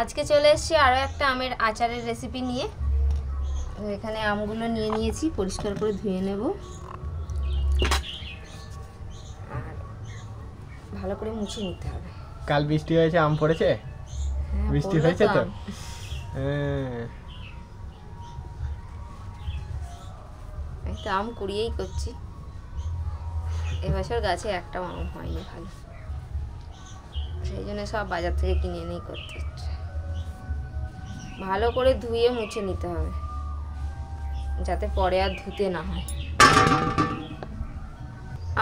আজকে চলে এসেছি আরও একটা আমের আচারের রেসিপি নিয়ে। তো এখানে আমগুলো নিয়ে নিয়েছি, পরিষ্কার করে ধুয়ে নেব, ভালো করে মুছে নিতে হবে। কাল বৃষ্টি হয়েছে, আম পড়েছে, বৃষ্টি হয়েছে তো। তো আম কুড়িয়েই করছি, এবছর গাছে একটাও আম হয়নি ভালো, সেই জন্য সব বাজার থেকে কিনে এনেই করতে হচ্ছে। ভালো করে ধুয়ে মুছে নিতে হবে যাতে পরে আর ধুতে না হয়।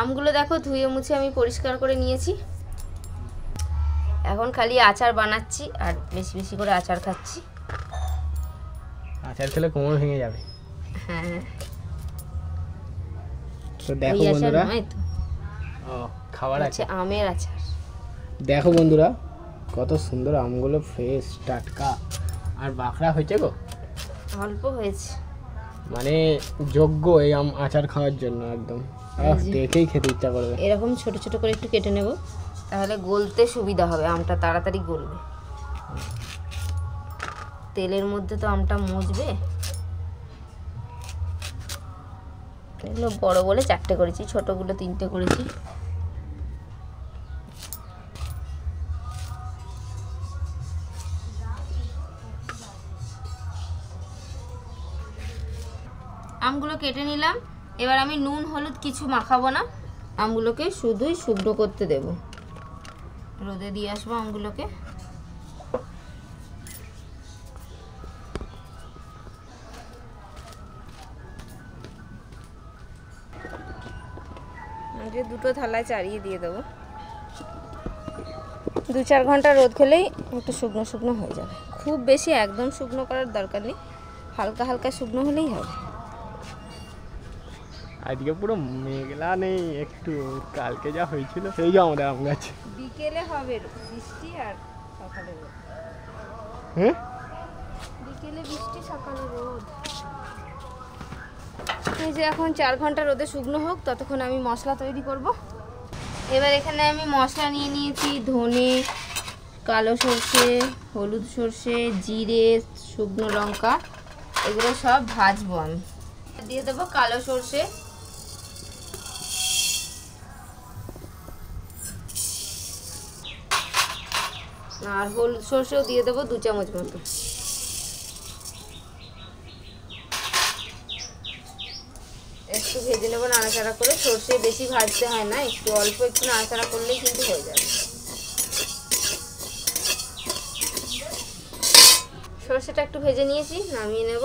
আমগুলো দেখো ধুয়ে মুছে আমি পরিষ্কার করে নিয়েছি, এখন খালি আচার বানাচ্ছি আর বেশি বেশি করে আচার খাচ্ছি। আচার খেলে কোমর ভেঙে যাবে। হ্যাঁ তো দেখো বন্ধুরা, ও খাবার আছে আমের আচার। দেখো বন্ধুরা কত সুন্দর আমগুলো, ফ্রেশ টাটকা আর বাঁকড়া হয়েছে গো, অল্প হয়েছে, মানে যোগ্য এই আম আচার খাওয়ার জন্য। একদম দেখেই খেতে ইচ্ছা করবে। এরকম ছোট ছোট করে একটু কেটে নেব, তাহলে গলতে সুবিধা হবে, আমটা তাড়াতাড়ি গলবে। তেলের মধ্যে তো আমটা মজবে। এগুলো বড় বলে 4টে করেছি, ছোটগুলো 3টে করেছি। আমগুলো কেটে নিলাম, এবার আমি নুন হলুদ কিছু মাখাবো না, আমগুলোকে শুধুই শুকনো করতে দেব। রোদে দিয়ে আসবো আমগুলোকে। যে দুটো থালায় চাড়িয়ে দিয়ে দেবো, 2-4 ঘন্টা রোদ খেলেই একটু শুকনো শুকনো হয়ে যাবে। খুব বেশি একদম শুকনো করার দরকার নেই, হালকা হালকা শুকনো হলেই হবে। আজকে পুরো মেঘলা নেই, একটু কালকে যা হয়েছিল সেই যা আমাদের আম গাছ। বিকেলে হবে বৃষ্টি আর সকালে রোদ। হ্যাঁ বিকেলে বৃষ্টি সকালে রোদ। এই যে এখন 4 ঘন্টা রোদে শুকনো হোক, ততক্ষণ আমি মশলা তৈরি করব। এবার এখানে আমি মশলা নিয়ে নিয়েছি, ধনে, কালো সরষে, হলুদ সরষে, জিরে, শুকনো লঙ্কা, এগুলো সব ভাজবো। আমি দিয়ে দেবো কালো সরষে, আর হলুদ সরষেও দিয়ে দেবো 2 চামচ মতো। একটু ভেজে নেবো নাড়াচাড়া করে, সরষে বেশি ভাজতে হয় না, একটু অল্প একটু নাড়াচাড়া করলেই কিন্তু হয়ে যাবে। সরষেটা একটু ভেজে নিয়েছি, নামিয়ে নেব।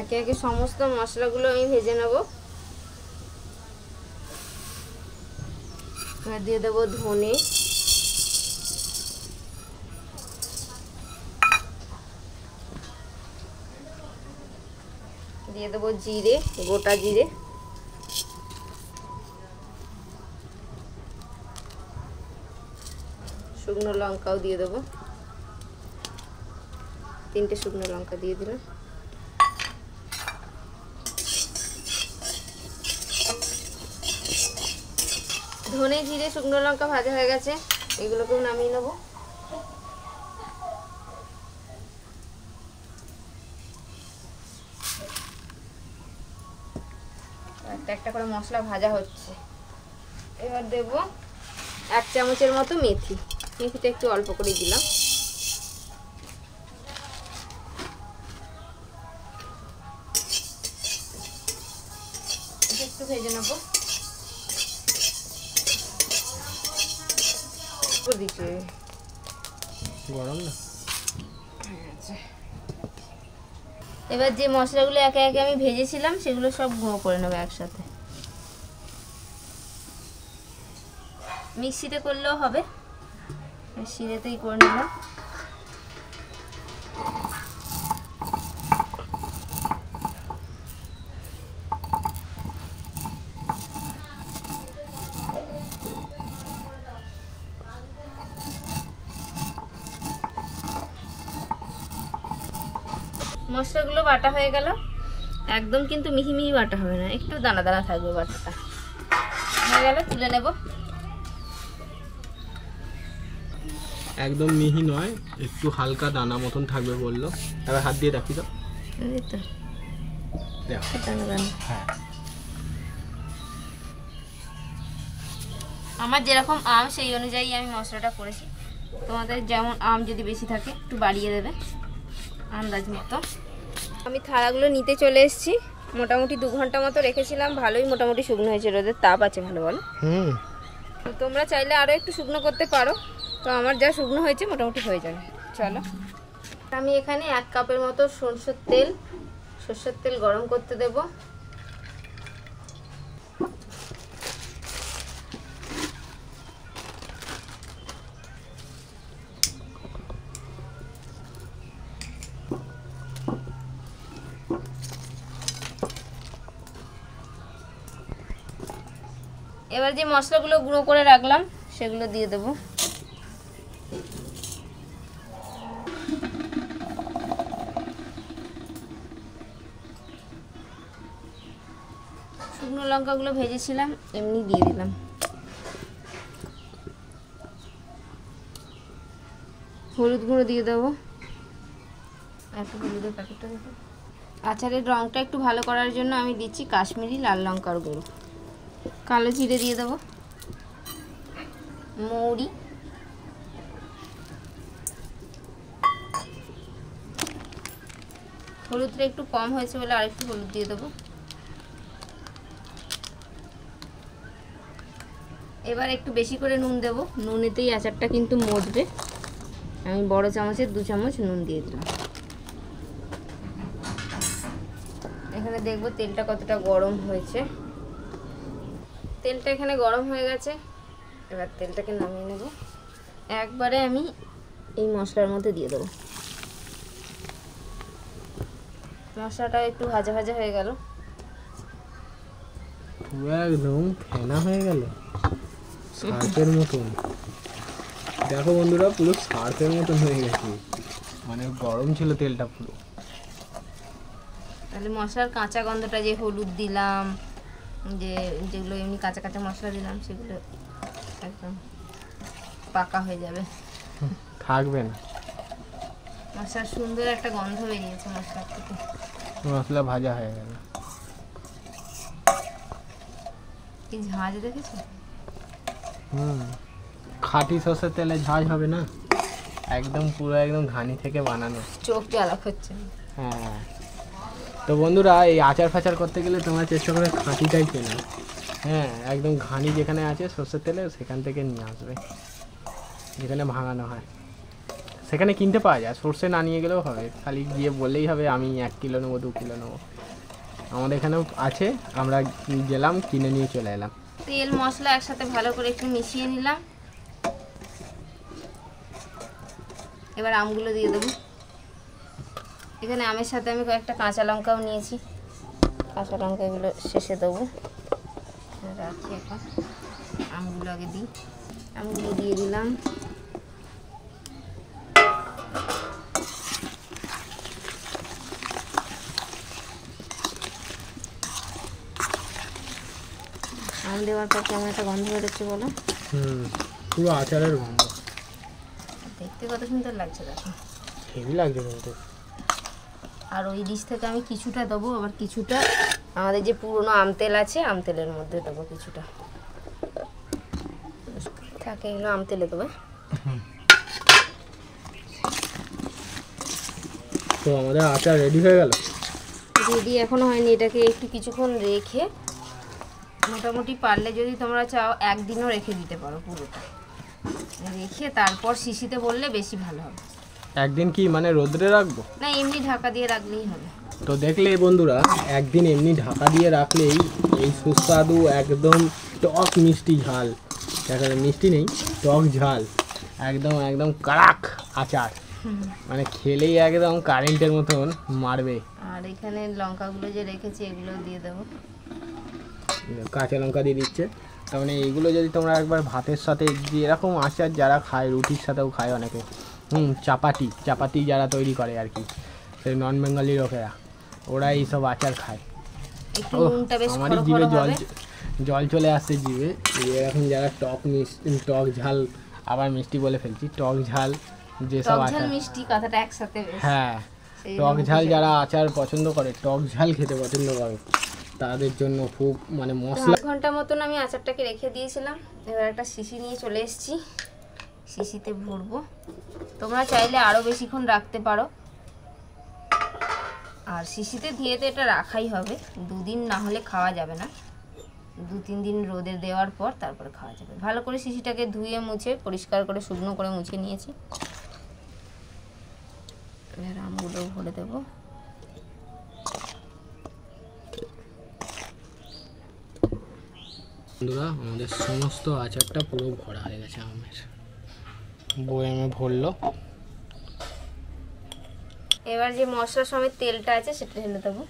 একে একে সমস্ত মশলাগুলো আমি ভেজে নেব। দিয়ে দেবো ধনে, দিয়ে দেবো জিরে, গোটা জিরে, শুকনো লঙ্কাও দিয়ে দেবো, 3টে শুকনো লঙ্কা দিয়ে দিলাম। ধনে জিরে শুকনো লঙ্কা ভাজা হয়ে গেছে, এগুলোকেও নামিয়ে নেবো। একটা করে মশলা ভাজা হচ্ছে। এবার দেব 1 চামচের মতো মেথি, মেথিটা একটু অল্প করে দিলাম। একটু ভেজে নেব। দিচ্ছি গরম না। এবার যে মশলাগুলো একে একে আমি ভেজেছিলাম সেগুলো সব গুঁড়ো করে নেব একসাথে। মিক্সিতে করলেও হবে, শিলেতেই করে নিলাম। মশলাগুলো বাটা হয়ে গেল, একদম কিন্তু মিহি মিহি বাটা হবে না, একটু দানা দানা থাকবে বাটাটা। হয়ে গেল, তুলে নেব। একদম মিহি নয়, একটু হালকা দানা মতন থাকবে বললো। এবার হাত দিয়ে রাখি দাও, হ্যাঁ। আমার যেরকম আম সেই অনুযায়ী আমি মশলাটা করেছি, তোমাদের যেমন আম যদি বেশি থাকে একটু বাড়িয়ে দেবে আন্দাজ মতো। আমি থালাগুলো নিতে চলে এসেছি, মোটামুটি 2 ঘন্টা মতো রেখেছিলাম, ভালোই মোটামুটি শুকনো হয়েছে, রোদের তাপ আছে ভালো ভালো। তো তোমরা চাইলে আরও একটু শুকনো করতে পারো, তো আমার যা শুকনো হয়েছে মোটামুটি হয়ে যাবে। চলো, আমি এখানে 1 কাপের মতো সরষের তেল গরম করতে দেবো। এবার যে মশলাগুলো গুঁড়ো করে রাখলাম সেগুলো দিয়ে দেবো। শুকনো লঙ্কাগুলো ভেজেছিলাম এমনি দিয়ে দিলাম। হলুদ গুঁড়ো দিয়ে দেবো, একটু হলুদের প্যাকেটটা দেবো। আচারের রঙটা একটু ভালো করার জন্য আমি দিচ্ছি কাশ্মীরি লাল লঙ্কার গুঁড়ো, কালো জিরে দিয়ে দেবো, মৌরি, হলুদটা একটু কম হয়েছে বলে আরেকটু হলুদ দিয়ে দেবো। এবার একটু বেশি করে নুন দেবো, নুনেতেই আচারটা কিন্তু মজবে। আমি বড় চামচের 2 চামচ নুন দিয়ে দিলাম। এখানে দেখবো তেলটা কতটা গরম হয়েছে, তেলটা এখানে গরম হয়ে গেছে। এবার তেলটাকে নামিয়ে নেব, একবারে আমি এই মশলার মধ্যে দিয়ে দেবো। মশলাটা একটু ভাজা ভাজা হয়ে গেল, একদম ফেনা হয়ে গেল শাকের মতন। দেখো বন্ধুরা, পুরো শাকের মতন হয়ে গেছে, মানে গরম ছিল তেলটা পুরো। তাহলে মশলার কাঁচা গন্ধটা, যে হলুদ দিলাম, যেগুলো এমনি কাঁচা কাঁচা মশলা দিলাম, সেগুলো একদম পাকা হয়ে যাবে, থাকবে না। মশলার সুন্দর একটা গন্ধ বেরিয়েছে মশলার থেকে, মশলা ভাজা হয়ে গেল। কি ঝাঁজ দেখেছো? খাঁটি সর্ষের তেলে ঝাঁজ হবে না, একদম পুরো একদম ঘানি থেকে বানানো, চোখ জ্বালা হচ্ছে। হ্যাঁ, তো বন্ধুরা, এই আচার ফাচার করতে গেলে তোমরা চেষ্টা করে খাঁটিটাই কেনা। হ্যাঁ, একদম ঘানি যেখানে আছে সর্ষের তেলে সেখান থেকে নিয়ে আসবে, যেখানে ভাঙানো হয় সেখানে কিনতে পাওয়া যায়। সর্ষে না নিয়ে গেলেও হবে, খালি গিয়ে বললেই হবে আমি 1 কিলো নেবো, 2 কিলো নেবো। আমাদের এখানেও আছে, আমরা গেলাম কিনে নিয়ে চলে এলাম। তেল মশলা একসাথে ভালো করে একটু মিশিয়ে নিলাম। এবার আমগুলো দিয়ে দেবো। এখানে আমের সাথে আমি কয়েকটা কাঁচা লঙ্কাও নিয়েছি, কাঁচা লঙ্কাগুলো শেষে দেবো, রাখি এখন। আমগুলো আগে দিই, আমগুলো দিয়ে দিলাম। আম দেওয়ার পর কেমন একটা গন্ধ বেরোচ্ছে বলো, পুরো আচারের গন্ধ। দেখতে কত সুন্দর লাগছে, দেখো হেভি লাগছে কিন্তু। আর ওই ডিশ থেকে আমি কিছুটা দেবো, আবার কিছুটা আমাদের যে পুরনো আম তেল আছে আম তেলের মধ্যে দেবো কিছুটা থাকে, এগুলো আম তেলে দেবো। তো আমাদের আচার রেডি হয়ে গেল। রেডি এখনো হয়নি, এটাকে একটু কিছুক্ষণ রেখে, মোটামুটি পারলে যদি তোমরা চাও একদিনও রেখে দিতে পারো, পুরোটা রেখে তারপর শিশিতে বললে বেশি ভালো হবে। একদিন কি মানে রোদ্রে রাখবো না, এমনি ঢাকা দিয়ে রাখলেই হবে? তো দেখলে বন্ধুরা, একদিন এমনি ঢাকা দিয়ে রাখলেই এই সুস্বাদু একদম টক মিষ্টি ঝাল, দেখা মিষ্টি নেই, টক ঝাল একদম একদম কারাক আচার, মানে খেলেই একদম কারেন্টের মতন মারবে। আর এখানে লঙ্কাগুলো যে রেখেছি এগুলো দিয়ে দেবো, কাঁচা লঙ্কা দিয়ে দিচ্ছে। তার মানে এইগুলো যদি তোমরা একবার ভাতের সাথে, যেরকম আচার যারা খায় রুটির সাথেও খায় অনেকে, চাপাতি যারা তৈরি করে আর কি, সেই নন বেঙ্গলি লোকেরা, ওরা এইসব আচার খায়। আমাদের জিভে জল চলে আসছে জিভে, এরকম যারা টক ঝাল আবার মিষ্টি বলে ফেলছি, টক ঝাল যেসব আচার, মিষ্টি কথাটা একসাথে, হ্যাঁ টক ঝাল যারা আচার পছন্দ করে, টক ঝাল খেতে পছন্দ করে তাদের জন্য খুব মানে মশলা। 1 ঘন্টা মতন আমি আচারটাকে রেখে দিয়েছিলাম, এবার একটা শিশি নিয়ে চলে এসেছি, শিশিতে ভরবো। তোমরা চাইলে আরও বেশিক্ষণ রাখতে পারো, আর শিশিতে দিয়ে তো এটা রাখাই হবে, দুদিন না হলে খাওয়া যাবে না, 2-3 দিন রোদে দেওয়ার পর তারপরে খাওয়া যাবে। ভালো করে শিশিটাকে ধুয়ে মুছে পরিষ্কার করে শুকনো করে মুছে নিয়েছি, এবার আমগুলো ভরে দেবো। বন্ধুরা আমাদের সমস্ত আচারটা পুরো ভরা হয়ে গেছে, আমের বয়ামে ভরলো। এবার যে মশলার সমেত তেলটা আছে সেটা ঢেলে দেবো।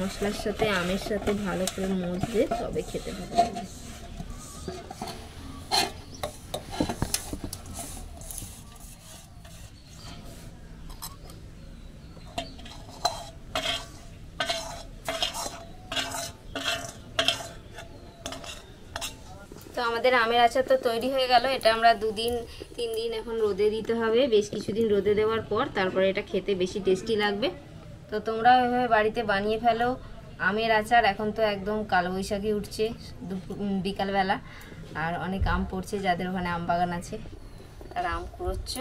মশলার সাথে আমের সাথে ভালো করে মজে তবে খেতে ভালো লাগবে। তো আমাদের আমের আচার তো তৈরি হয়ে গেল। এটা আমরা 2-3 দিন এখন রোদে দিতে হবে, বেশ কিছুদিন রোদে দেওয়ার পর তারপরে এটা খেতে বেশি টেস্টি লাগবে। তো তোমরা এভাবে বাড়িতে বানিয়ে ফেলো আমের আচার। এখন তো একদম কালবৈশাখী উঠছে বিকালবেলা, আর অনেক আম পড়ছে যাদের ওখানে আম বাগান আছে, আর আম কুড়োচ্ছ,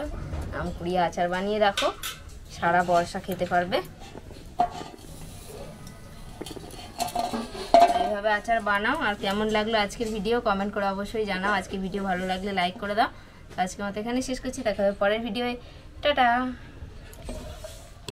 আম কুড়িয়ে আচার বানিয়ে রাখো, সারা বর্ষা খেতে পারবে। এইভাবে আচার বানাও। আর কেমন লাগলো আজকের ভিডিও কমেন্ট করে অবশ্যই জানাও। আজকের ভিডিও ভালো লাগলে লাইক করে দাও। আজকের মতো এখানে শেষ করছি, দেখা হবে পরের ভিডিওয়ে। টাটা।